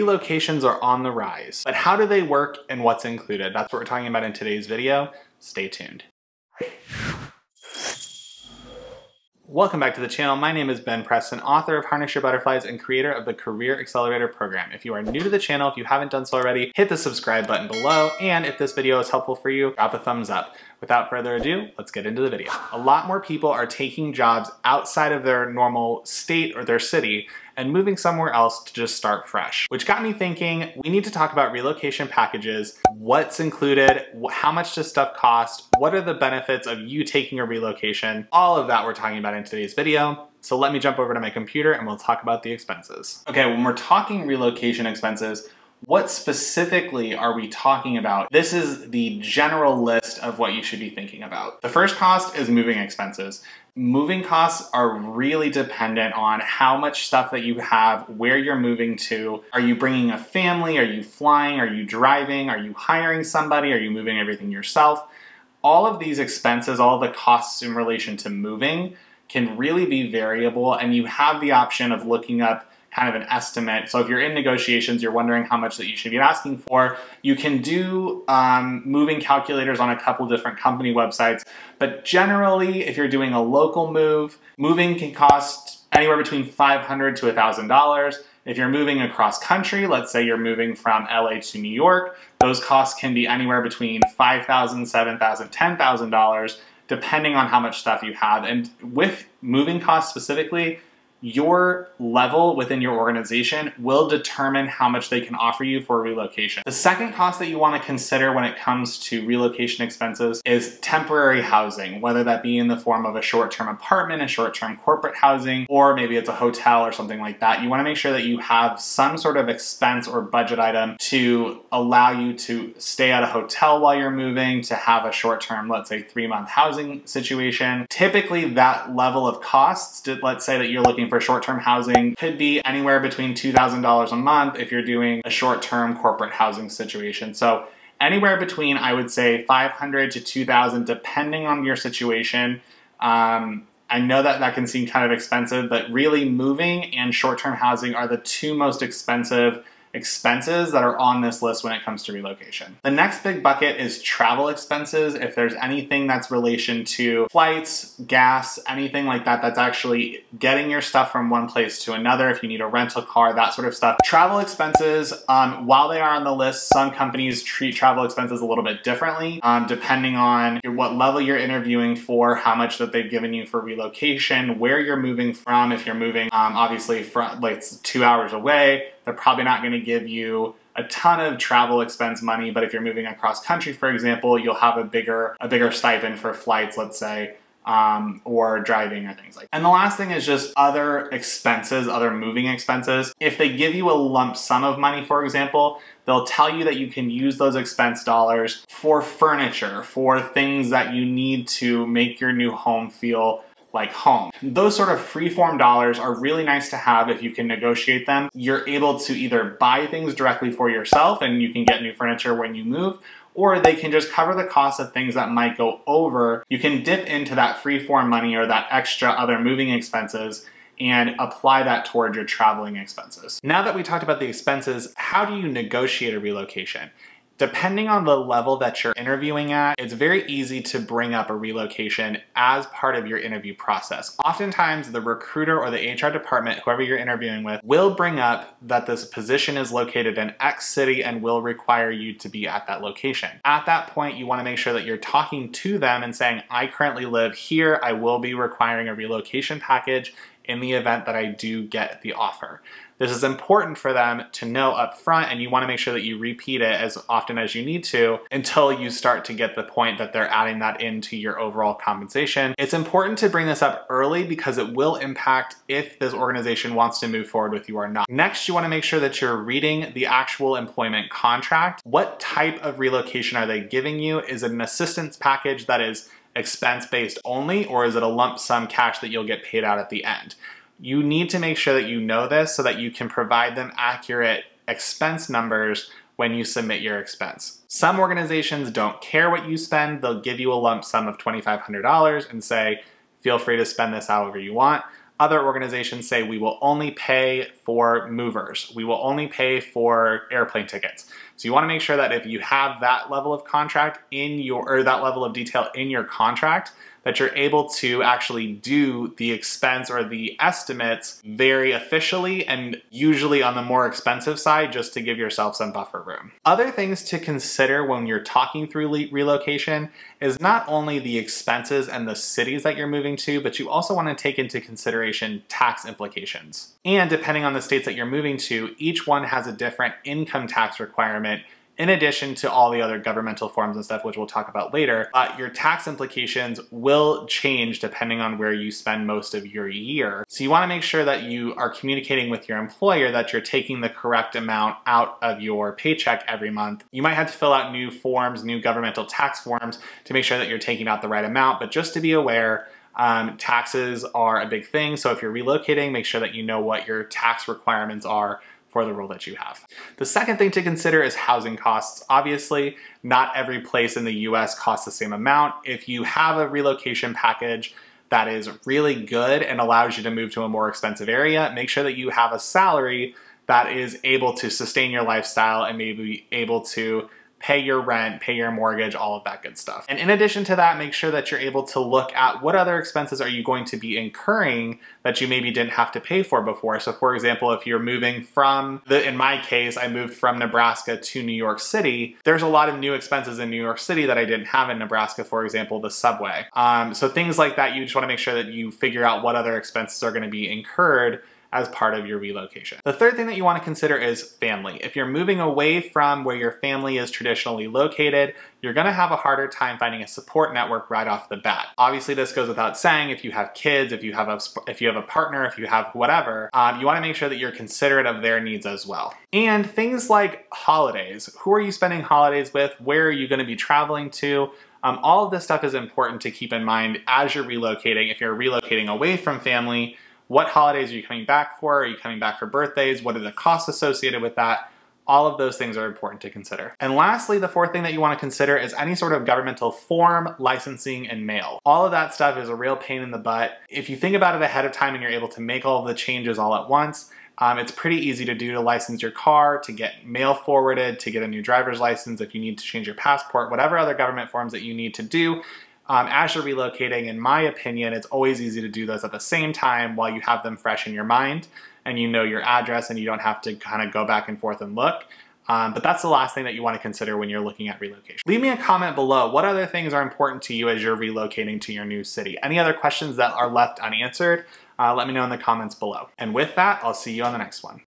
Relocations are on the rise, but how do they work and what's included? That's what we're talking about in today's video. Stay tuned. Welcome back to the channel. My name is Ben Preston, author of Harness Your Butterflies and creator of the Career Accelerator Program. If you are new to the channel, if you haven't done so already, hit the subscribe button below. And if this video is helpful for you, drop a thumbs up. Without further ado, let's get into the video. A lot more people are taking jobs outside of their normal state or their city and moving somewhere else to just start fresh, which got me thinking, we need to talk about relocation packages, what's included, how much does stuff cost, what are the benefits of you taking a relocation, all of that we're talking about in today's video. So let me jump over to my computer and we'll talk about the expenses. Okay, when we're talking relocation expenses, what specifically are we talking about? This is the general list of what you should be thinking about. The first cost is moving expenses. Moving costs are really dependent on how much stuff that you have, where you're moving to. Are you bringing a family? Are you flying? Are you driving? Are you hiring somebody? Are you moving everything yourself? All of these expenses, all the costs in relation to moving can really be variable, and you have the option of looking up kind of an estimate. So if you're in negotiations, you're wondering how much that you should be asking for, you can do moving calculators on a couple different company websites. But generally, if you're doing a local move, moving can cost anywhere between $500 to $1,000. If you're moving across country, let's say you're moving from LA to New York, those costs can be anywhere between $5,000, $7,000, $10,000, depending on how much stuff you have. And with moving costs specifically, your level within your organization will determine how much they can offer you for relocation. The second cost that you want to consider when it comes to relocation expenses is temporary housing, whether that be in the form of a short-term apartment, a short-term corporate housing, or maybe it's a hotel or something like that. You want to make sure that you have some sort of expense or budget item to allow you to stay at a hotel while you're moving, to have a short-term, let's say, 3-month housing situation. Typically, that level of costs, let's say that you're looking for short-term housing, could be anywhere between $2,000 a month if you're doing a short-term corporate housing situation. So anywhere between, I would say, $500 to $2,000, depending on your situation. I know that that can seem kind of expensive, but really moving and short-term housing are the two most expensive expenses that are on this list when it comes to relocation. The next big bucket is travel expenses. If there's anything that's relation to flights, gas, anything like that, that's actually getting your stuff from one place to another. If you need a rental car, that sort of stuff. Travel expenses, while they are on the list, some companies treat travel expenses a little bit differently, depending on what level you're interviewing for, how much that they've given you for relocation, where you're moving from. If you're moving, obviously, from like 2 hours away, they're probably not going to give you a ton of travel expense money, but if you're moving across country, for example, you'll have a bigger stipend for flights, let's say, or driving or things like that. And the last thing is just other expenses, other moving expenses. If they give you a lump sum of money, for example, they'll tell you that you can use those expense dollars for furniture, for things that you need to make your new home feel like home. Those sort of freeform dollars are really nice to have if you can negotiate them. You're able to either buy things directly for yourself and you can get new furniture when you move, or they can just cover the cost of things that might go over. You can dip into that freeform money or that extra other moving expenses and apply that toward your traveling expenses. Now that we talked about the expenses, how do you negotiate a relocation? Depending on the level that you're interviewing at, it's very easy to bring up a relocation as part of your interview process. Oftentimes, the recruiter or the HR department, whoever you're interviewing with, will bring up that this position is located in X city and will require you to be at that location. At that point, you want to make sure that you're talking to them and saying, I currently live here. I will be requiring a relocation package in the event that I do get the offer. This is important for them to know up front, and you want to make sure that you repeat it as often as you need to until you start to get the point that they're adding that into your overall compensation. It's important to bring this up early because it will impact if this organization wants to move forward with you or not. Next, you want to make sure that you're reading the actual employment contract. What type of relocation are they giving you? Is it an assistance package that is expense-based only, or is it a lump sum cash that you'll get paid out at the end? You need to make sure that you know this so that you can provide them accurate expense numbers when you submit your expense. Some organizations don't care what you spend. They'll give you a lump sum of $2,500 and say, feel free to spend this however you want. Other organizations say we will only pay for movers. We will only pay for airplane tickets. So you want to make sure that if you have that level of contract in your, or that level of detail in your contract, that you're able to actually do the expense or the estimates very officially and usually on the more expensive side, just to give yourself some buffer room. Other things to consider when you're talking through relocation is not only the expenses and the cities that you're moving to, but you also want to take into consideration tax implications. And depending on the states that you're moving to, each one has a different income tax requirement, in addition to all the other governmental forms and stuff, which we'll talk about later. Your tax implications will change depending on where you spend most of your year. So you wanna make sure that you are communicating with your employer that you're taking the correct amount out of your paycheck every month. You might have to fill out new forms, new governmental tax forms to make sure that you're taking out the right amount, but just to be aware, taxes are a big thing. So if you're relocating, make sure that you know what your tax requirements are for the role that you have. The second thing to consider is housing costs. Obviously, not every place in the US costs the same amount. If you have a relocation package that is really good and allows you to move to a more expensive area, make sure that you have a salary that is able to sustain your lifestyle and maybe able to pay your rent, pay your mortgage, all of that good stuff. And in addition to that, make sure that you're able to look at what other expenses are you going to be incurring that you maybe didn't have to pay for before. So for example, if you're moving from, in my case, I moved from Nebraska to New York City, there's a lot of new expenses in New York City that I didn't have in Nebraska, for example, the subway. So things like that, you just wanna make sure that you figure out what other expenses are gonna be incurred as part of your relocation. The third thing that you want to consider is family. If you're moving away from where your family is traditionally located, you're gonna have a harder time finding a support network right off the bat. Obviously, this goes without saying. If you have kids, if you have a partner, if you have whatever, you wanna make sure that you're considerate of their needs as well. And things like holidays. Who are you spending holidays with? Where are you gonna be traveling to? All of this stuff is important to keep in mind as you're relocating. If you're relocating away from family, what holidays are you coming back for? Are you coming back for birthdays? What are the costs associated with that? All of those things are important to consider. And lastly, the fourth thing that you want to consider is any sort of governmental form, licensing, and mail. All of that stuff is a real pain in the butt. If you think about it ahead of time and you're able to make all of the changes all at once, it's pretty easy to do, to license your car, to get mail forwarded, to get a new driver's license, if you need to change your passport, whatever other government forms that you need to do. As you're relocating, in my opinion, it's always easy to do those at the same time while you have them fresh in your mind and you know your address and you don't have to kind of go back and forth and look. But that's the last thing that you want to consider when you're looking at relocation. Leave me a comment below. What other things are important to you as you're relocating to your new city? Any other questions that are left unanswered? Let me know in the comments below. And with that, I'll see you on the next one.